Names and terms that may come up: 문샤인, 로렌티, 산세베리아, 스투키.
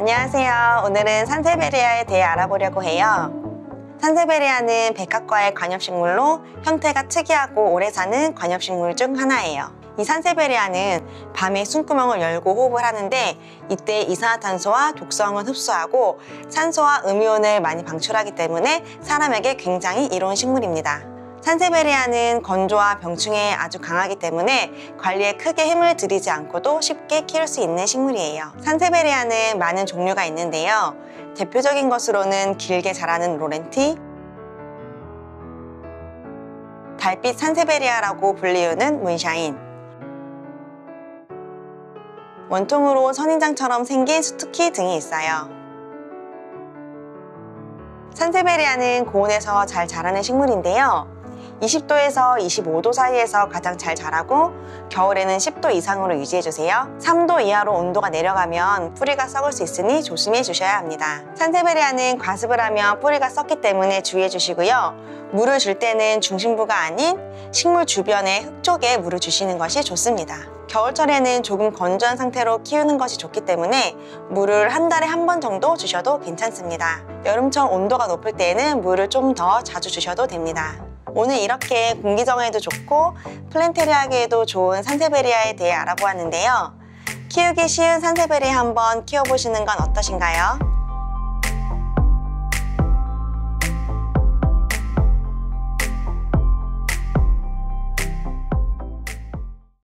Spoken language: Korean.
안녕하세요. 오늘은 산세베리아에 대해 알아보려고 해요. 산세베리아는 백합과의 관엽식물로 형태가 특이하고 오래 사는 관엽식물 중 하나예요. 이 산세베리아는 밤에 숨구멍을 열고 호흡을 하는데 이때 이산화탄소와 독성을 흡수하고 산소와 음이온을 많이 방출하기 때문에 사람에게 굉장히 이로운 식물입니다. 산세베리아는 건조와 병충해에 아주 강하기 때문에 관리에 크게 힘을 들이지 않고도 쉽게 키울 수 있는 식물이에요. 산세베리아는 많은 종류가 있는데요. 대표적인 것으로는 길게 자라는 로렌티, 달빛 산세베리아라고 불리우는 문샤인, 원통으로 선인장처럼 생긴 스투키 등이 있어요. 산세베리아는 고온에서 잘 자라는 식물인데요. 20도에서 25도 사이에서 가장 잘 자라고 겨울에는 10도 이상으로 유지해주세요. 3도 이하로 온도가 내려가면 뿌리가 썩을 수 있으니 조심해 주셔야 합니다. 산세베리아는 과습을 하면 뿌리가 썩기 때문에 주의해 주시고요. 물을 줄 때는 중심부가 아닌 식물 주변의 흙 쪽에 물을 주시는 것이 좋습니다. 겨울철에는 조금 건조한 상태로 키우는 것이 좋기 때문에 물을 한 달에 한 번 정도 주셔도 괜찮습니다. 여름철 온도가 높을 때에는 물을 좀 더 자주 주셔도 됩니다. 오늘 이렇게 공기정화에도 좋고 플랜테리아계에도 좋은 산세베리아에 대해 알아보았는데요. 키우기 쉬운 산세베리아 한번 키워보시는 건 어떠신가요?